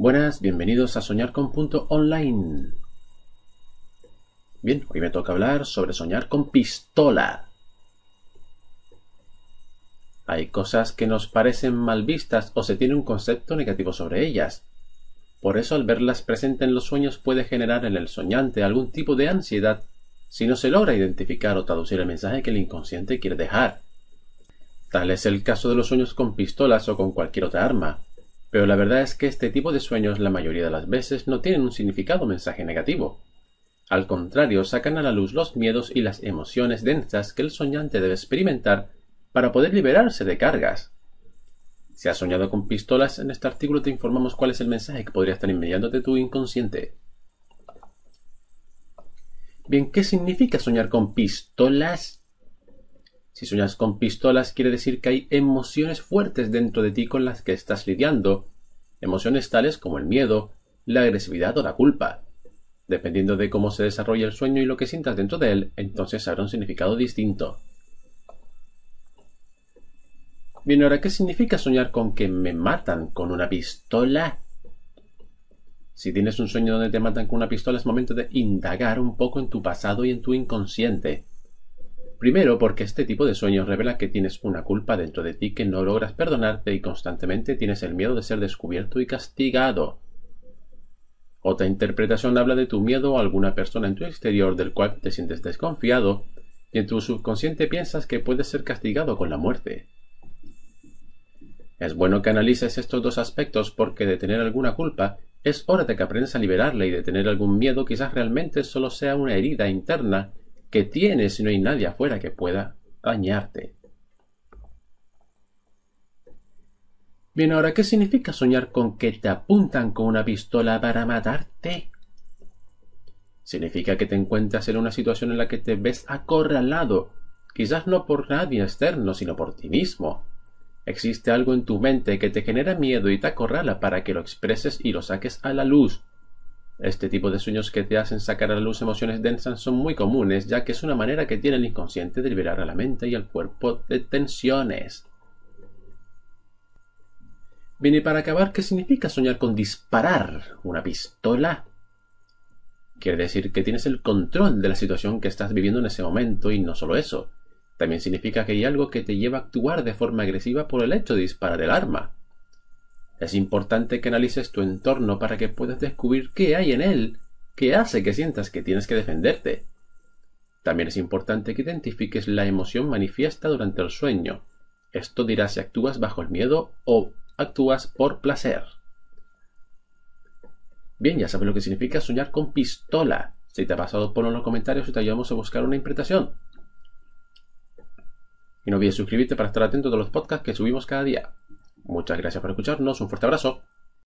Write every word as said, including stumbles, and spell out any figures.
Buenas, bienvenidos a soñar con punto online. Bien, hoy me toca hablar sobre soñar con pistola. Hay cosas que nos parecen mal vistas o se tiene un concepto negativo sobre ellas. Por eso al verlas presente en los sueños puede generar en el soñante algún tipo de ansiedad si no se logra identificar o traducir el mensaje que el inconsciente quiere dejar. Tal es el caso de los sueños con pistolas o con cualquier otra arma. Pero la verdad es que este tipo de sueños la mayoría de las veces no tienen un significado o mensaje negativo. Al contrario, sacan a la luz los miedos y las emociones densas que el soñante debe experimentar para poder liberarse de cargas. Si has soñado con pistolas, en este artículo te informamos cuál es el mensaje que podría estar enviándote tu inconsciente. Bien, ¿qué significa soñar con pistolas? Si sueñas con pistolas, quiere decir que hay emociones fuertes dentro de ti con las que estás lidiando, emociones tales como el miedo, la agresividad o la culpa. Dependiendo de cómo se desarrolla el sueño y lo que sientas dentro de él, entonces habrá un significado distinto. Bien, ahora, ¿qué significa soñar con que me matan con una pistola? Si tienes un sueño donde te matan con una pistola, es momento de indagar un poco en tu pasado y en tu inconsciente. Primero, porque este tipo de sueños revela que tienes una culpa dentro de ti que no logras perdonarte y constantemente tienes el miedo de ser descubierto y castigado. Otra interpretación habla de tu miedo a alguna persona en tu exterior del cual te sientes desconfiado y en tu subconsciente piensas que puedes ser castigado con la muerte. Es bueno que analices estos dos aspectos porque de tener alguna culpa es hora de que aprendas a liberarla y de tener algún miedo quizás realmente solo sea una herida interna que tienes y no hay nadie afuera que pueda dañarte. Bien, ahora, ¿qué significa soñar con que te apuntan con una pistola para matarte? Significa que te encuentras en una situación en la que te ves acorralado, quizás no por nadie externo, sino por ti mismo. Existe algo en tu mente que te genera miedo y te acorrala para que lo expreses y lo saques a la luz. Este tipo de sueños que te hacen sacar a la luz emociones densas son muy comunes, ya que es una manera que tiene el inconsciente de liberar a la mente y al cuerpo de tensiones. Bien, y para acabar, ¿qué significa soñar con disparar una pistola? Quiere decir que tienes el control de la situación que estás viviendo en ese momento, y no solo eso. También significa que hay algo que te lleva a actuar de forma agresiva por el hecho de disparar el arma. Es importante que analices tu entorno para que puedas descubrir qué hay en él que hace que sientas que tienes que defenderte. También es importante que identifiques la emoción manifiesta durante el sueño. Esto dirá si actúas bajo el miedo o actúas por placer. Bien, ya sabes lo que significa soñar con pistola. Si te ha pasado, ponlo en los comentarios y te ayudamos a buscar una interpretación. Y no olvides suscribirte para estar atento a todos los podcasts que subimos cada día. Muchas gracias por escucharnos, un fuerte abrazo.